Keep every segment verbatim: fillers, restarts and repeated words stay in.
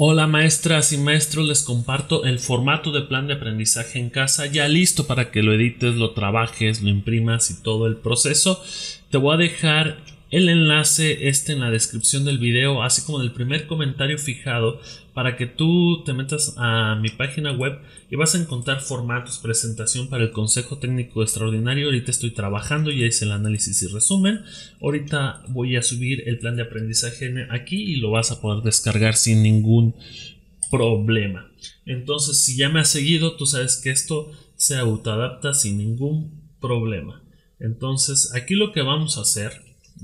Hola maestras y maestros, les comparto el formato de plan de aprendizaje en casa ya listo para que lo edites, lo trabajes, lo imprimas y todo el proceso. Te voy a dejar el enlace este en la descripción del video, así como del primer comentario fijado, para que tú te metas a mi página web y vas a encontrar formatos, presentación para el Consejo Técnico Extraordinario. Ahorita estoy trabajando, ya hice el análisis y resumen. Ahorita voy a subir el plan de aprendizaje aquí y lo vas a poder descargar sin ningún problema. Entonces, si ya me has seguido, tú sabes que esto se autoadapta sin ningún problema. Entonces, aquí lo que vamos a hacer,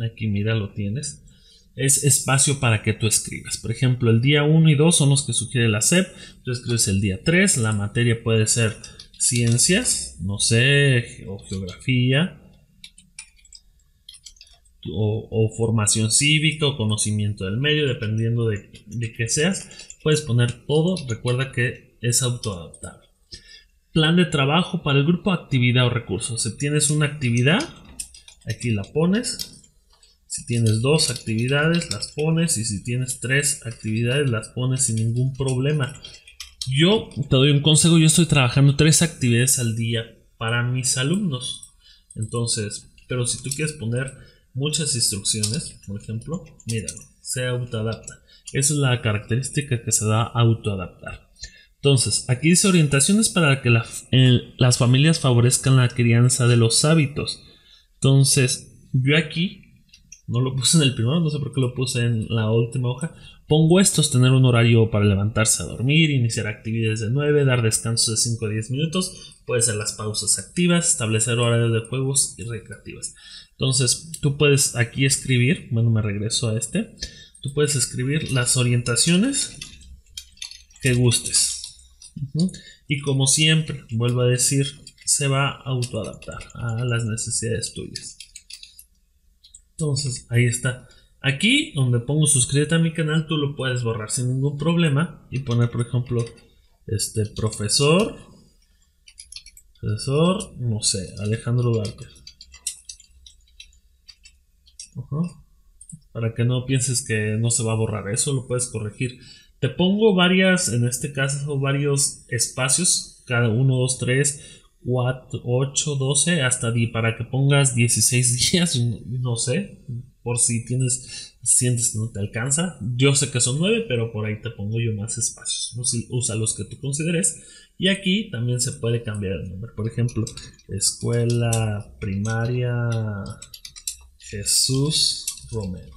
aquí mira, lo tienes, es espacio para que tú escribas. Por ejemplo, el día uno y dos son los que sugiere la S E P. Tú escribes el día tres. La materia puede ser ciencias, no sé, o geografía, o, o formación cívica, o conocimiento del medio, dependiendo de, de qué seas. Puedes poner todo. Recuerda que es autoadaptable. Plan de trabajo para el grupo, actividad o recursos. Si tienes una actividad, aquí la pones. Si tienes dos actividades, las pones. Y si tienes tres actividades, las pones sin ningún problema. Yo te doy un consejo. Yo estoy trabajando tres actividades al día para mis alumnos. Entonces, pero si tú quieres poner muchas instrucciones, por ejemplo, míralo, se autoadapta. Esa es la característica que se da a autoadaptar. Entonces, aquí dice orientaciones para que la, el, las familias favorezcan la crianza de los hábitos. Entonces, yo aquí no lo puse en el primero, no sé por qué lo puse en la última hoja. Pongo estos: tener un horario para levantarse a dormir, iniciar actividades de nueve, dar descansos de cinco a diez minutos, puede ser las pausas activas, establecer horarios de juegos y recreativas. Entonces, tú puedes aquí escribir, bueno, me regreso a este, tú puedes escribir las orientaciones que gustes. Uh-huh. Y como siempre, vuelvo a decir, se va a autoadaptar a las necesidades tuyas. Entonces, ahí está. Aquí, donde pongo suscríbete a mi canal, tú lo puedes borrar sin ningún problema y poner, por ejemplo, este profesor, profesor, no sé, Alejandro Duarte. Uh-huh. Para que no pienses que no se va a borrar, eso lo puedes corregir. Te pongo varias, en este caso, varios espacios, cada uno, dos, tres, ocho, doce, hasta diez, para que pongas dieciséis días, no sé, por si tienes, sientes que no te alcanza. Yo sé que son nueve, pero por ahí te pongo yo más espacios. Usa los que tú consideres. Y aquí también se puede cambiar el nombre. Por ejemplo, Escuela Primaria Jesús Romero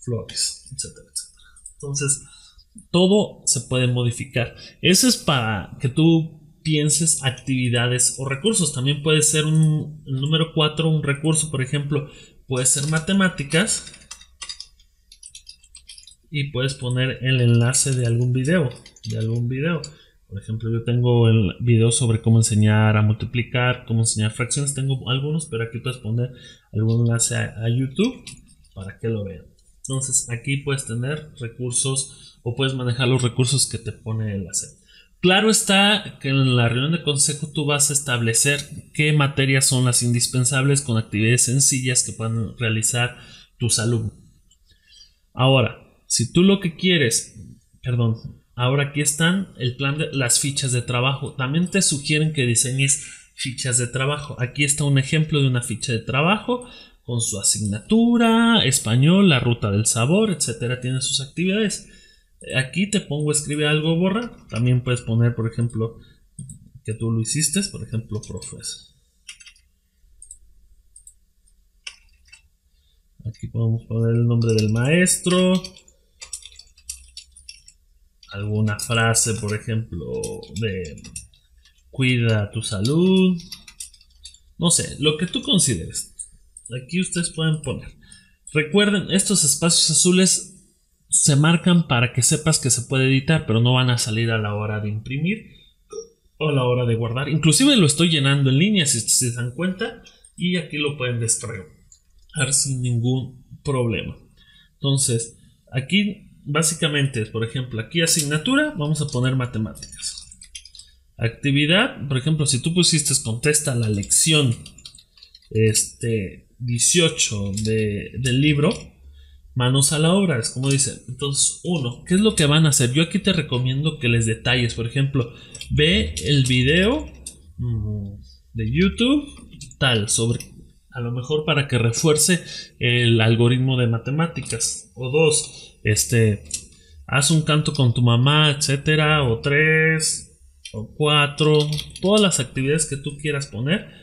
Flores, etcétera, etcétera. Entonces, todo se puede modificar. Eso es para que tú pienses actividades o recursos. También puede ser un el número cuatro, un recurso, por ejemplo, puede ser matemáticas y puedes poner el enlace de algún video, de algún video. Por ejemplo, yo tengo el video sobre cómo enseñar a multiplicar, cómo enseñar fracciones, tengo algunos, pero aquí puedes poner algún enlace a, a YouTube para que lo vean. Entonces, aquí puedes tener recursos o puedes manejar los recursos que te pone el enlace. Claro está que en la reunión de consejo tú vas a establecer qué materias son las indispensables con actividades sencillas que puedan realizar tus alumnos. Ahora, si tú lo que quieres, perdón, ahora aquí están el plan de las fichas de trabajo. También te sugieren que diseñes fichas de trabajo. Aquí está un ejemplo de una ficha de trabajo con su asignatura, español, la ruta del sabor, etcétera. Tienen sus actividades. Aquí te pongo escribe algo, borra. También puedes poner, por ejemplo, que tú lo hiciste, por ejemplo, profes. Aquí podemos poner el nombre del maestro, alguna frase, por ejemplo, de cuida tu salud, no sé, lo que tú consideres. Aquí ustedes pueden poner. Recuerden, estos espacios azules se marcan para que sepas que se puede editar, pero no van a salir a la hora de imprimir o a la hora de guardar. Inclusive lo estoy llenando en línea, si se dan cuenta, y aquí lo pueden descargar sin ningún problema. Entonces, aquí básicamente, por ejemplo, aquí asignatura, vamos a poner matemáticas. Actividad, por ejemplo, si tú pusiste contesta la lección este, dieciocho de, del libro, manos a la obra, es como dicen. Entonces, uno, ¿qué es lo que van a hacer? Yo aquí te recomiendo que les detalles, por ejemplo, ve el video de YouTube tal, sobre, a lo mejor para que refuerce el algoritmo de matemáticas. O dos, este, haz un canto con tu mamá, etcétera. O tres, o cuatro, todas las actividades que tú quieras poner,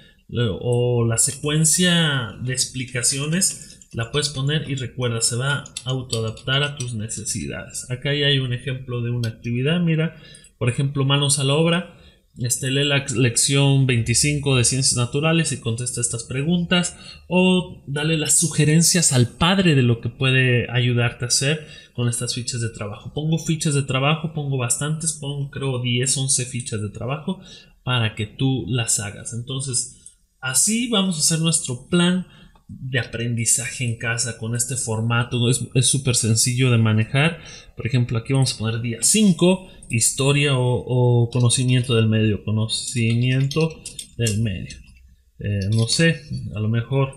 o la secuencia de explicaciones la puedes poner, y recuerda, se va a autoadaptar a tus necesidades. Acá ya hay un ejemplo de una actividad, mira, por ejemplo, manos a la obra. Este, lee la lección veinticinco de Ciencias Naturales y contesta estas preguntas, o dale las sugerencias al padre de lo que puede ayudarte a hacer con estas fichas de trabajo. Pongo fichas de trabajo, pongo bastantes, pongo creo diez, once fichas de trabajo para que tú las hagas. Entonces, así vamos a hacer nuestro plan de aprendizaje en casa con este formato. Es súper sencillo de manejar. Por ejemplo, aquí vamos a poner día cinco, historia o, o conocimiento del medio. Conocimiento del medio. Eh, no sé, a lo mejor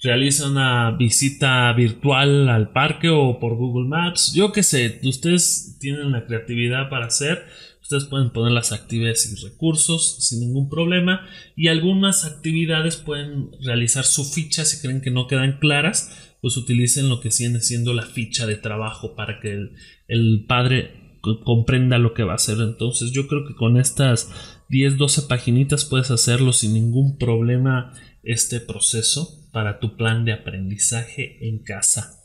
realiza una visita virtual al parque o por Google Maps. Yo qué sé, ustedes tienen la creatividad para hacer. Ustedes pueden poner las actividades y recursos sin ningún problema, y algunas actividades pueden realizar su ficha. Si creen que no quedan claras, pues utilicen lo que siguen siendo la ficha de trabajo para que el, el padre comprenda lo que va a hacer. Entonces yo creo que con estas diez, doce paginitas puedes hacerlo sin ningún problema este proceso para tu plan de aprendizaje en casa.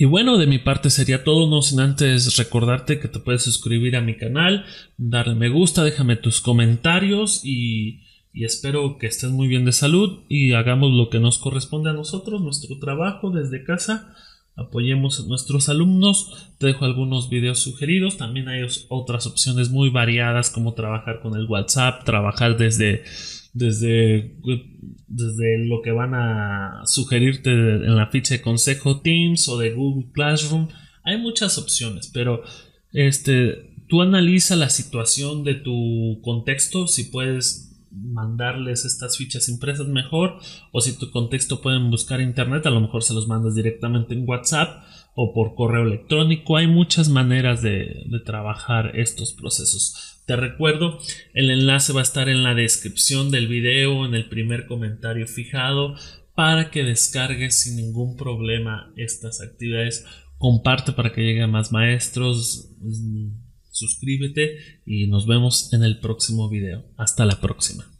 Y bueno, de mi parte sería todo, no sin antes recordarte que te puedes suscribir a mi canal, darle me gusta, déjame tus comentarios y, y espero que estés muy bien de salud y hagamos lo que nos corresponde a nosotros, nuestro trabajo desde casa, apoyemos a nuestros alumnos. Te dejo algunos videos sugeridos, también hay otras opciones muy variadas como trabajar con el WhatsApp, trabajar desde... Desde, desde lo que van a sugerirte en la ficha de consejo Teams o de Google Classroom. Hay muchas opciones, pero este, tú analiza la situación de tu contexto, si puedes mandarles estas fichas impresas mejor, o si tu contexto pueden buscar internet, a lo mejor se los mandas directamente en WhatsApp o por correo electrónico. Hay muchas maneras de, de trabajar estos procesos. Te recuerdo, el enlace va a estar en la descripción del video, en el primer comentario fijado, para que descargues sin ningún problema estas actividades. Comparte para que lleguen más maestros, suscríbete y nos vemos en el próximo video. Hasta la próxima.